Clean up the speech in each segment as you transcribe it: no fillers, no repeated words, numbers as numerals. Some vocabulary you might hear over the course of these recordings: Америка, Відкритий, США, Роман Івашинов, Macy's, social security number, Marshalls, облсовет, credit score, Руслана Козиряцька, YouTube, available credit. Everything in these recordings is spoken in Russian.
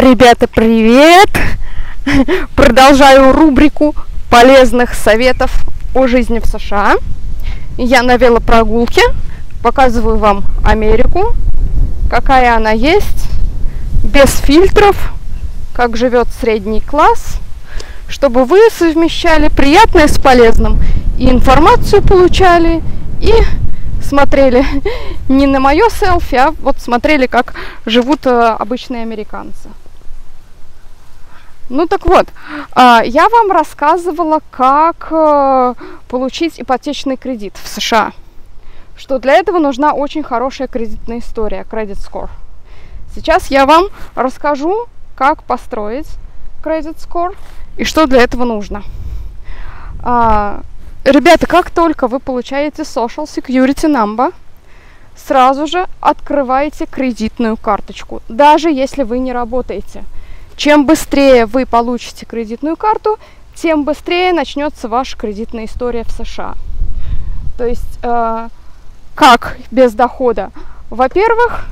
Ребята, привет! Продолжаю рубрику полезных советов о жизни в США. Я на велопрогулке, показываю вам Америку, какая она есть, без фильтров, как живет средний класс, чтобы вы совмещали приятное с полезным, и информацию получали, и смотрели не на мое селфи, а вот смотрели, как живут обычные американцы. Ну так вот, я вам рассказывала, как получить ипотечный кредит в США, что для этого нужна очень хорошая кредитная история, credit score. Сейчас я вам расскажу, как построить credit score и что для этого нужно. Ребята, как только вы получаете social security number, сразу же открываете кредитную карточку, даже если вы не работаете. Чем быстрее вы получите кредитную карту, тем быстрее начнется ваша кредитная история в США. То есть, как без дохода? Во-первых,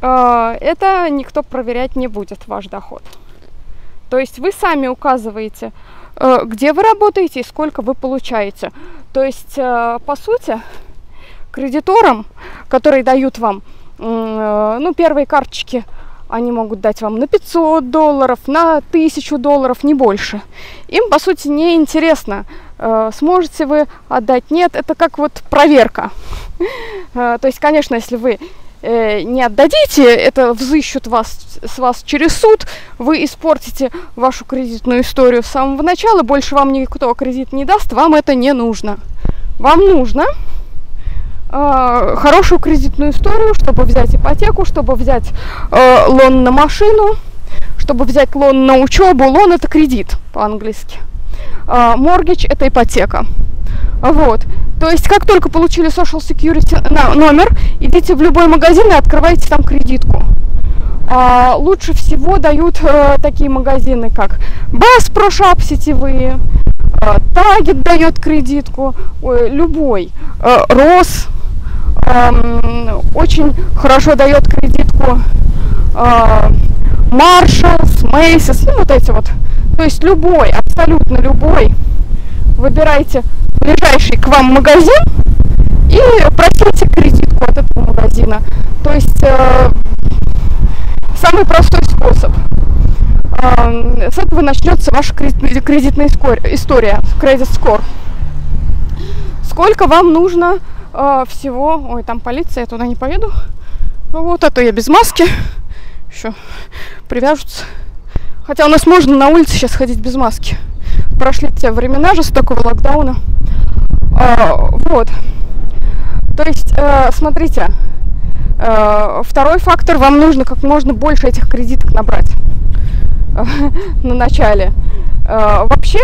это никто проверять не будет, ваш доход. То есть вы сами указываете, где вы работаете и сколько вы получаете. То есть, по сути, кредиторам, которые дают вам первые карточки, они могут дать вам на $500, на $1000, не больше. Им, по сути, не интересно, сможете вы отдать, нет. Это как вот проверка. То есть, конечно, если вы не отдадите, это взыщут с вас через суд, вы испортите вашу кредитную историю с самого начала, больше вам никто кредит не даст, вам это не нужно. Вам нужно хорошую кредитную историю, чтобы взять ипотеку, чтобы взять лон на машину, чтобы взять лон на учебу. Лон — это кредит по-английски. Mortgage — это ипотека. Вот. То есть, как только получили social security номер, идите в любой магазин и открываете там кредитку. Лучше всего дают такие магазины, как Bas Proshap сетевые, Target дает кредитку, любой, Рос очень хорошо дает кредитку, Marshalls, Macy's, ну вот эти вот. То есть любой, абсолютно любой. Выбирайте ближайший к вам магазин и просите кредитку от этого магазина. То есть самый простой способ. С этого начнется ваша кредитная история, credit score. Сколько вам нужно всего... Ой, там полиция, я туда не поеду. Вот, а то я без маски. Еще привяжутся. Хотя у нас можно на улице сейчас ходить без маски. Прошли те времена жестокого локдауна. Вот. То есть, смотрите, второй фактор, вам нужно как можно больше этих кредиток набрать на начале. Вообще,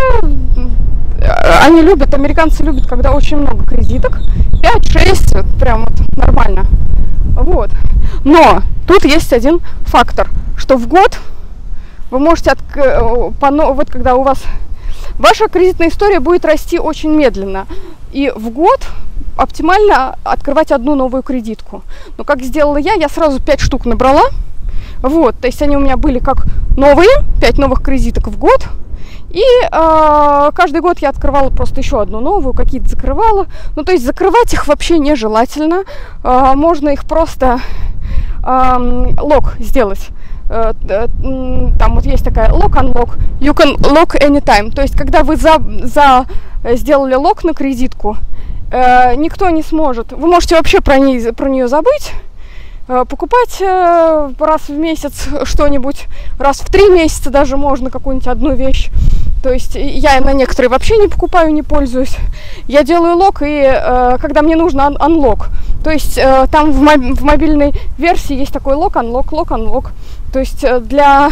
они любят, американцы любят, когда очень много кредиток. 5-6, вот, прям вот нормально. Вот. Но тут есть один фактор, что в год вы можете, вот когда у вас ваша кредитная история будет расти очень медленно, и в год оптимально открывать одну новую кредитку. Но как сделала я сразу 5 штук набрала. Вот, то есть они у меня были как новые, 5 новых кредиток в год. И каждый год я открывала просто еще одну новую, какие-то закрывала. Ну, то есть закрывать их вообще нежелательно. Можно их просто лог сделать. Там вот есть такая lock-unlock, you can lock anytime. То есть, когда вы сделали лок на кредитку, никто не сможет. Вы можете вообще про нее забыть, покупать раз в месяц что-нибудь, раз в 3 месяца даже можно какую-нибудь одну вещь. То есть я на некоторые вообще не покупаю, не пользуюсь. Я делаю лок, и когда мне нужно unlock. То есть там в мобильной версии есть такой lock-unlock. То есть для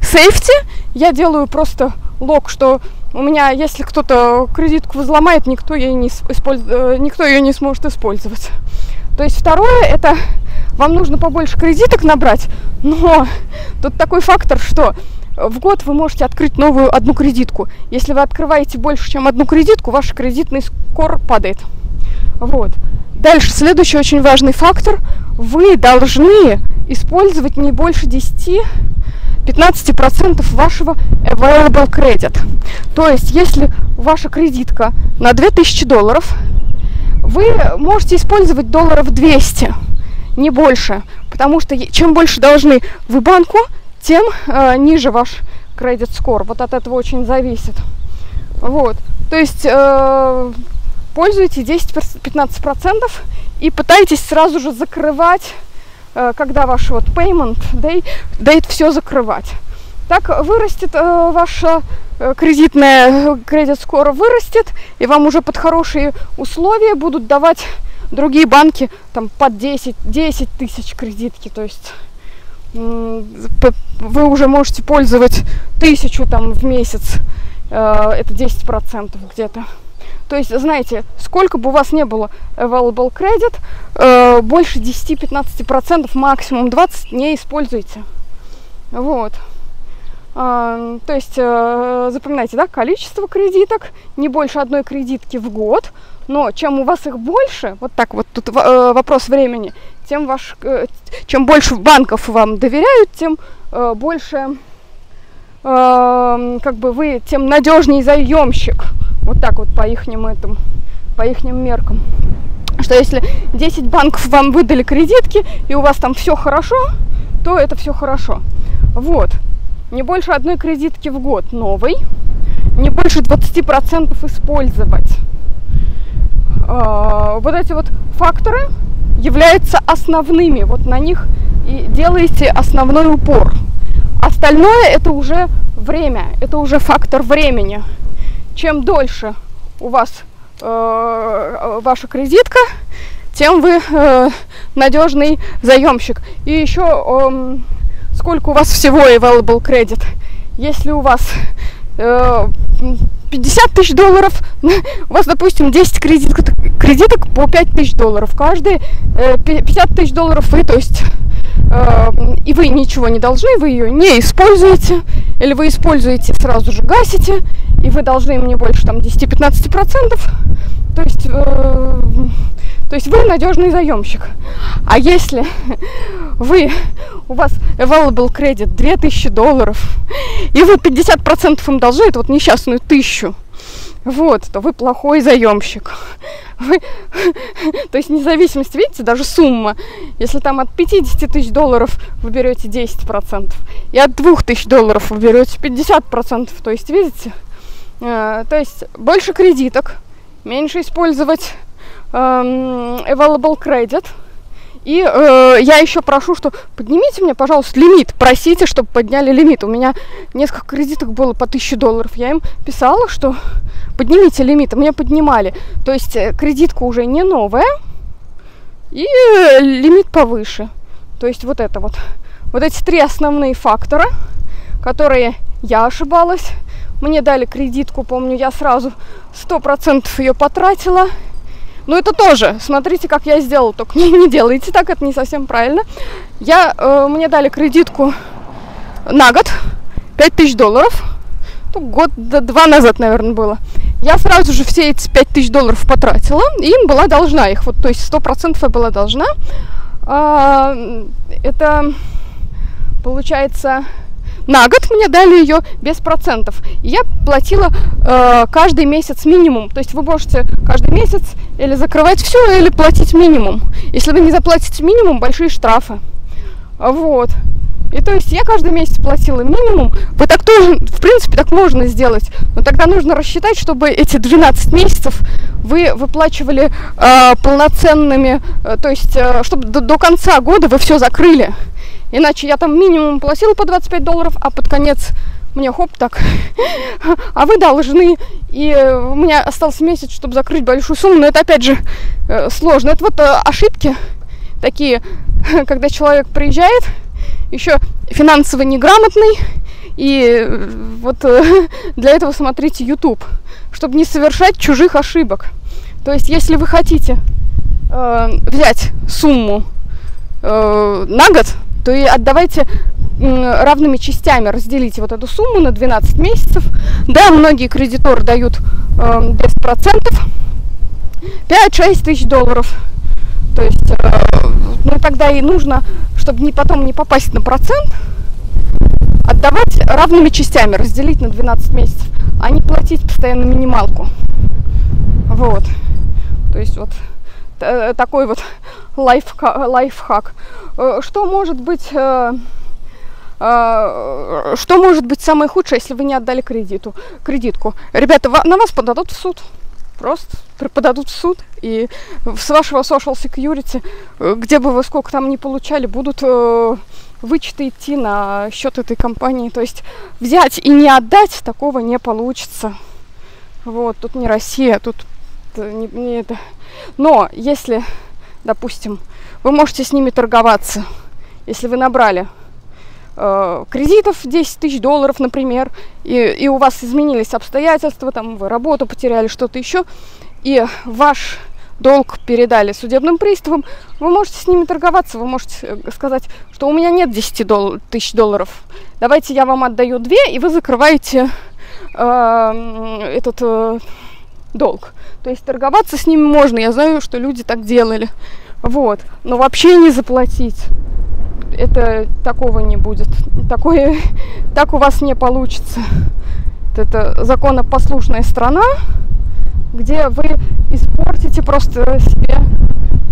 сейфти я делаю просто лок, что у меня, если кто-то кредитку взломает, никто ее не сможет использовать. То есть второе, это вам нужно побольше кредиток набрать, но тут такой фактор, что в год вы можете открыть новую одну кредитку. Если вы открываете больше, чем одну кредитку, ваш кредитный скор падает. Вот. Дальше, следующий очень важный фактор. Вы должны использовать не больше 10 15% вашего available credit. То есть, если ваша кредитка на $2000, вы можете использовать $200, не больше. Потому что чем больше должны вы банку, тем ниже ваш credit score. Вот от этого очень зависит. Вот. То есть, пользуйтесь 10-15% и пытайтесь сразу же закрывать, когда ваш вот payment date, все закрывать. Так вырастет ваша кредитная, кредит скоро вырастет, и вам уже под хорошие условия будут давать другие банки там под 10 тысяч кредитки. То есть вы уже можете пользовать 1000 там в месяц, это 10% где-то. То есть, знаете, сколько бы у вас не было available credit, больше 10-15%, максимум 20% не используйте. Вот. То есть, запоминайте, да, количество кредиток, не больше одной кредитки в год, но чем у вас их больше, вот так вот, тут вопрос времени, тем чем больше банков вам доверяют, тем больше, как бы вы, тем надежнее заемщик. Вот так вот по ихним меркам. Что если 10 банков вам выдали кредитки, и у вас там все хорошо, то это все хорошо. Вот. Не больше одной кредитки в год новой. Не больше 20% использовать. Вот эти вот факторы являются основными. Вот на них и делаете основной упор. Остальное это уже время, это уже фактор времени. Чем дольше у вас ваша кредитка, тем вы надежный заемщик. И еще сколько у вас всего available credit. Если у вас $50 000, у вас, допустим, 10 кредиток по $5000. Каждые $50 000 вы, то есть, и вы ничего не должны, вы ее не используете, или вы используете, сразу же гасите, и вы должны им не больше там 10-15%, то есть вы надежный заемщик. А если у вас available credit $2000, и вы 50% им должны, это вот несчастную 1000, вот, то вы плохой заемщик. То есть независимость, видите, даже сумма. Если там от $50 000 вы берете 10%, и от $2000 вы берете 50%, то есть, видите, то есть больше кредиток, меньше использовать available credit. И я еще прошу, что поднимите мне, пожалуйста, лимит. Просите, чтобы подняли лимит. У меня несколько кредиток было по $1000. Я им писала, что поднимите лимит. Мне поднимали. То есть кредитка уже не новая. И лимит повыше. То есть вот это вот. Вот эти три основные фактора, которые я ошибалась. Мне дали кредитку, помню, я сразу 100% ее потратила. Но это тоже, смотрите, как я сделала, только не делайте так, это не совсем правильно. Мне дали кредитку на год, $5000, год-два назад, наверное, было. Я сразу же все эти $5000 потратила, и им была должна их, вот, то есть 100% я была должна. Это, получается, на год мне дали ее без процентов. Я платила каждый месяц минимум. То есть вы можете каждый месяц или закрывать все, или платить минимум. Если вы не заплатите минимум, большие штрафы. Вот. И то есть я каждый месяц платила минимум. Вы так тоже, в принципе, так можно сделать. Но тогда нужно рассчитать, чтобы эти 12 месяцев вы выплачивали полноценными. То есть, чтобы до конца года вы все закрыли. Иначе я там минимум платила по $25, а под конец мне хоп так. А вы должны. И у меня остался месяц, чтобы закрыть большую сумму. Но это опять же сложно. Это вот ошибки такие, когда человек приезжает, еще финансово неграмотный. И вот для этого смотрите YouTube, чтобы не совершать чужих ошибок. То есть если вы хотите взять сумму на год, то и отдавайте равными частями, разделите вот эту сумму на 12 месяцев. Да, многие кредиторы дают без процентов 5-6 тысяч долларов. То есть, ну тогда и нужно, чтобы потом не попасть на процент, отдавать равными частями, разделить на 12 месяцев, а не платить постоянно минималку. Вот. То есть вот такой вот лайфхак. Что может быть самое худшее, если вы не отдали кредитку? Ребята, на вас подадут в суд. Просто подадут в суд, и с вашего social security, где бы вы сколько там ни получали, будут вычеты идти на счет этой компании. То есть взять и не отдать, такого не получится. Вот, тут не Россия, тут не это. Но если, допустим, вы можете с ними торговаться, если вы набрали кредитов $10 000, например, и у вас изменились обстоятельства, там вы работу потеряли, что-то еще, и ваш долг передали судебным приставам, вы можете с ними торговаться, вы можете сказать, что у меня нет $10 000, давайте я вам отдаю 2, и вы закрываете этот долг. То есть торговаться с ними можно, я знаю, что люди так делали, вот, но вообще не заплатить. Это такого не будет. Такое, так у вас не получится. Это законопослушная страна, где вы испортите просто себе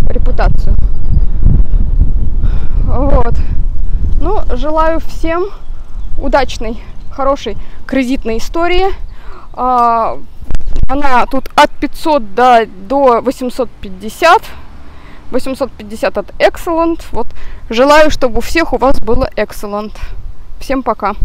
репутацию. Вот. Ну, желаю всем удачной, хорошей кредитной истории. Она тут от 500 до 850. 850 от Excellent. Вот, желаю, чтобы у всех у вас было Excellent. Всем пока!